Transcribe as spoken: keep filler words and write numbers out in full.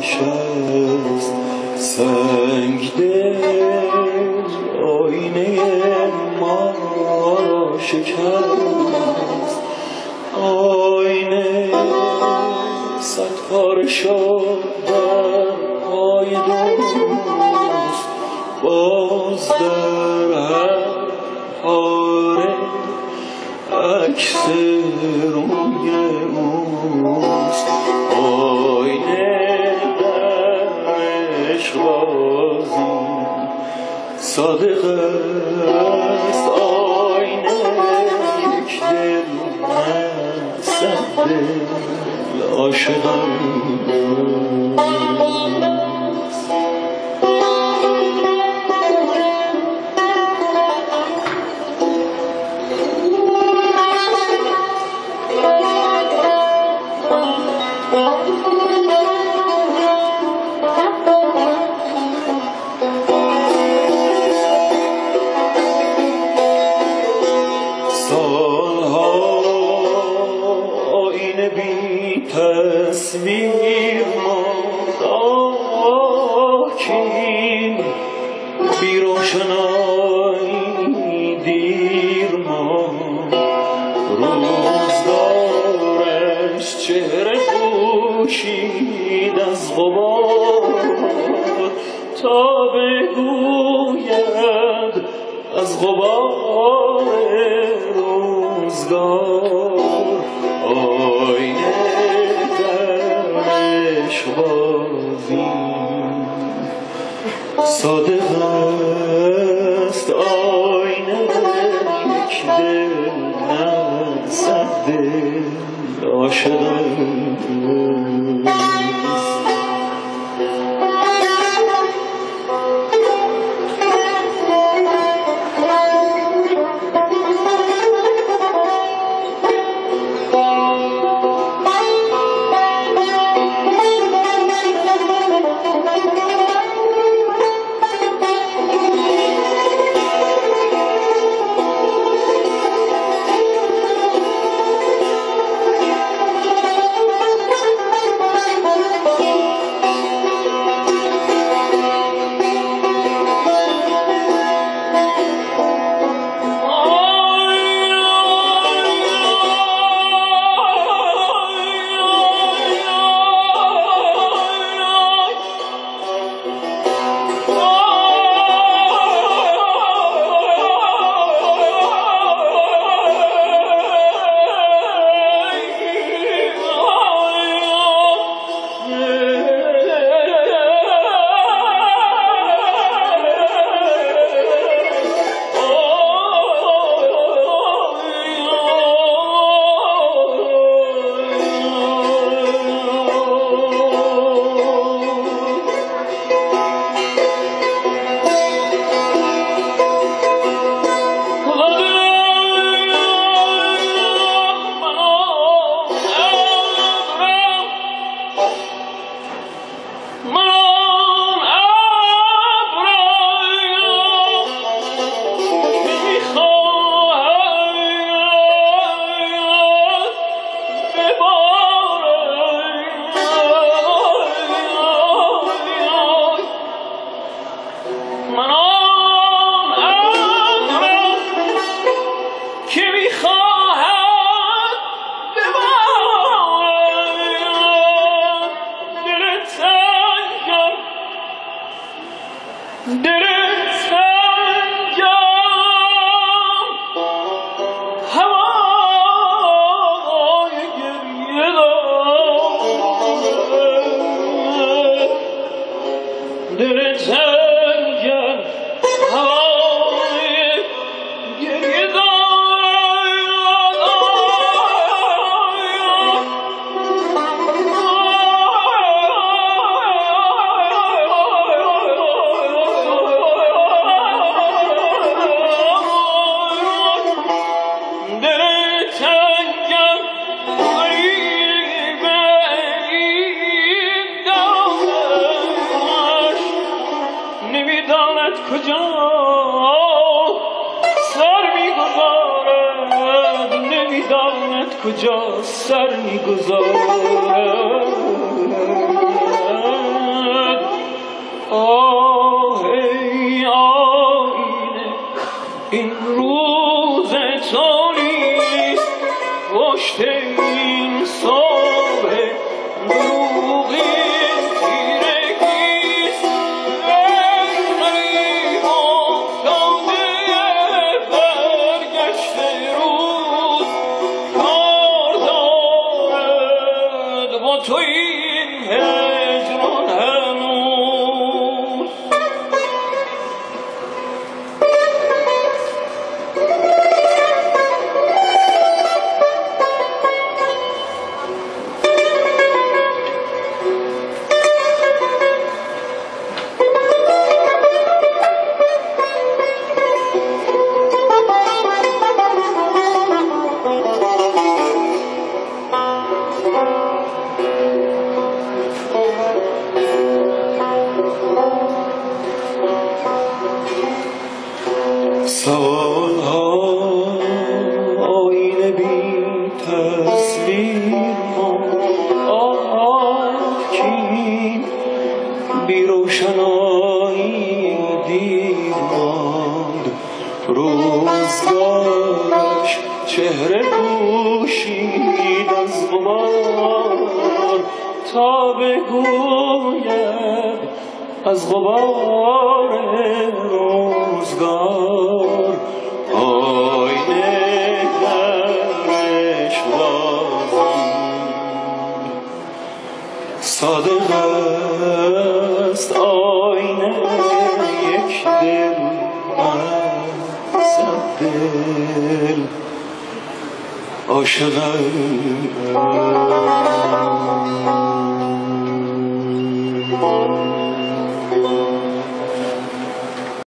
شست سنگ دل آینه ما را شکست. آینه صد پاره شد در پای دوست، باز در هر پاره عکس روی اوست. صادق است آینه، یک دل صد دل عاشقان است. تصویر ماند آخرین، بی روشنایی دیر ماند. روزگارش چهره پوشید از غبار، تا بگوید از غبار روزگار. آینه صادق است آینه، یک دل صد دل عاشقان است. داند کجا سر میگذارد. آه ای آینه این روز تو نیست، پشت این صبح دروغی تو این هجران هنوز. سالها آینه بی تصویر ما، آه کی بی روشنایی دید ماند. روزگارش چهره پوشید از غبار، تا بگوید از غبار روزگار. صادق است آینه یک دل، من صد دل عاشقم.